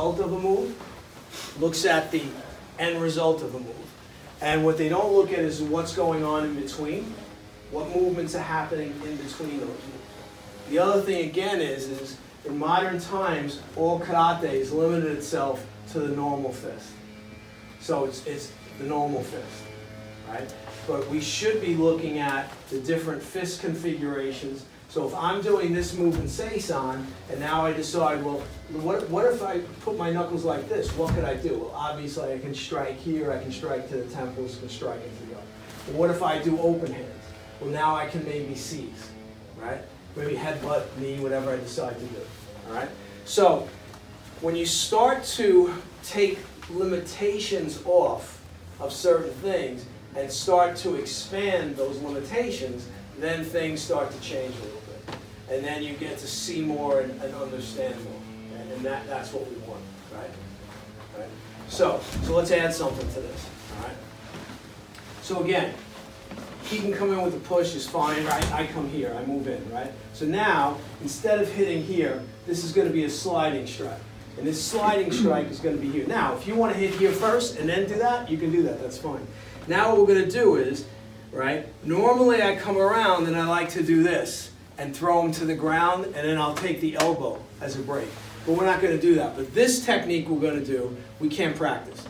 result of a move, looks at the end result of a move. And what they don't look at is what's going on in between, what movements are happening in between those moves. The other thing again is in modern times, all karate has limited itself to the normal fist. So it's the normal fist, right? But we should be looking at the different fist configurations. So if I'm doing this move in Seisan, and now I decide, well, what if I put my knuckles like this? What could I do? Well, obviously I can strike here, I can strike to the temples, I can strike into the other. What if I do open hands? Well, now I can maybe seize, right? Maybe headbutt, knee, whatever I decide to do, all right? So when you start to take limitations off of certain things and start to expand those limitations, then things start to change a little bit. And then you get to see more and understand more. And that's what we want, right? All right. So let's add something to this, all right? So again, he can come in with a push, is fine, right? I come here, I move in, right? So now, instead of hitting here, this is going to be a sliding strike. And this sliding strike is going to be here. Now, if you want to hit here first and then do that, you can do that, that's fine. Now what we're going to do is, right, normally I come around and I like to do this and throw him to the ground and then I'll take the elbow as a break. But we're not going to do that. But this technique we're going to do, we can't practice.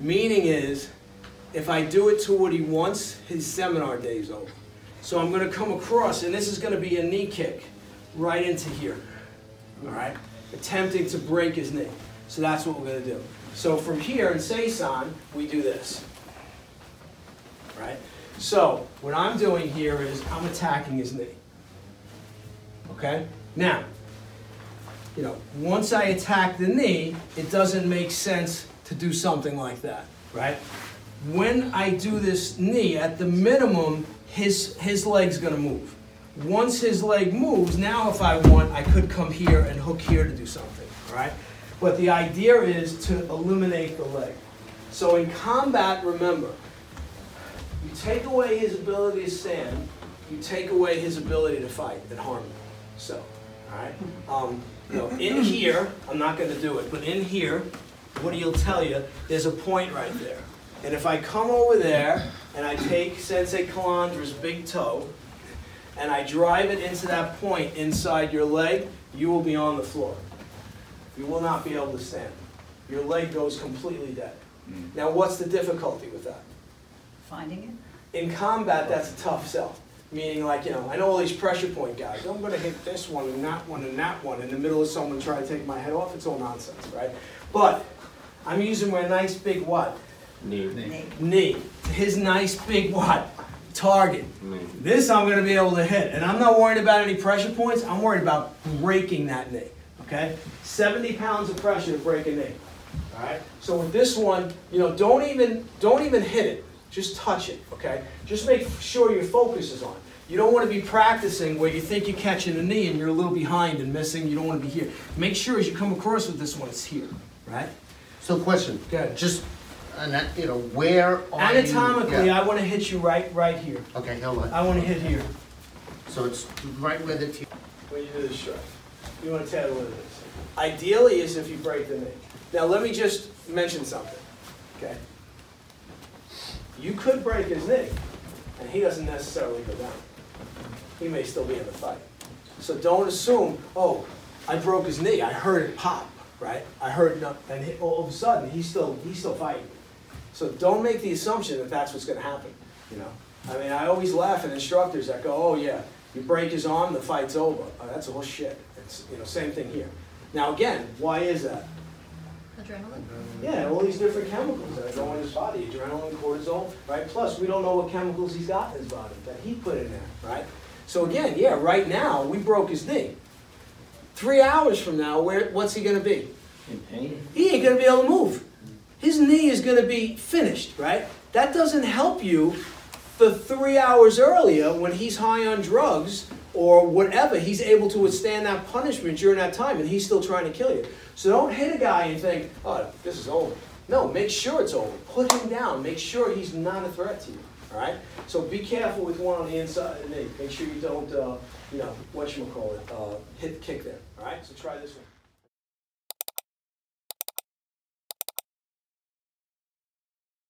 Meaning is, if I do it to what he wants, his seminar day's over. So I'm going to come across, and this is going to be a knee kick right into here, all right? Attempting to break his knee. So that's what we're going to do. So from here in Seisan, we do this, right? So what I'm doing here is I'm attacking his knee, okay? Now, you know, once I attack the knee, it doesn't make sense to do something like that, right? When I do this knee, at the minimum, his leg's going to move. Once his leg moves, now if I want, I could come here and hook here to do something, all right? But the idea is to eliminate the leg. So in combat, remember, you take away his ability to stand, you take away his ability to fight and harm him. So, all right? You know, in here, I'm not going to do it, but in here, what he'll tell you, there's a point right there. And if I come over there and I take Sensei Calandra's big toe and I drive it into that point inside your leg, you will be on the floor. You will not be able to stand. Your leg goes completely dead. Now, what's the difficulty with that? Finding it. In combat, that's a tough sell. Meaning, like, you know, I know all these pressure point guys. I'm going to hit this one and that one and that one in the middle of someone trying to take my head off. It's all nonsense, right? But I'm using my nice big what? Knee. His nice big what? Target. Knee. This I'm going to be able to hit. And I'm not worried about any pressure points. I'm worried about breaking that knee. Okay? 70 pounds of pressure to break a knee. All right? So with this one, you know, don't even hit it. Just touch it. Okay? Just make sure your focus is on it. You don't want to be practicing where you think you're catching a knee and you're a little behind and missing. You don't want to be here. Make sure as you come across with this one, it's here. Right? So question. Yeah. Just... And you know, where are anatomically, you, yeah. I want to hit you right here. Okay, hold on. I want to hit here. So it's right where the teeth. When you do the strike, you want to tell what it is. Ideally, is if you break the knee. Now, let me just mention something. Okay. You could break his knee, and he doesn't necessarily go down. He may still be in the fight. So don't assume, oh, I broke his knee. I heard it pop, right? I heard nothing, and all of a sudden he's still fighting. So don't make the assumption that that's what's going to happen, you know. I mean, I always laugh at instructors that go, oh yeah, you break his arm, the fight's over. Oh, that's all shit. It's, you know, same thing here. Now again, why is that? Adrenaline? Yeah, all these different chemicals that go in his body, adrenaline, cortisol, right? Plus, we don't know what chemicals he's got in his body that he put in there, right? So again, yeah, right now, we broke his knee. 3 hours from now, what's he going to be? In pain. He ain't going to be able to move. His knee is going to be finished, right? That doesn't help you for 3 hours earlier when he's high on drugs or whatever. He's able to withstand that punishment during that time, and he's still trying to kill you. So don't hit a guy and think, oh, this is over. No, make sure it's over. Put him down. Make sure he's not a threat to you, all right? So be careful with one on the inside of the knee. Make sure you don't, you know, whatchamacallit, hit the kick there, all right? So try this one.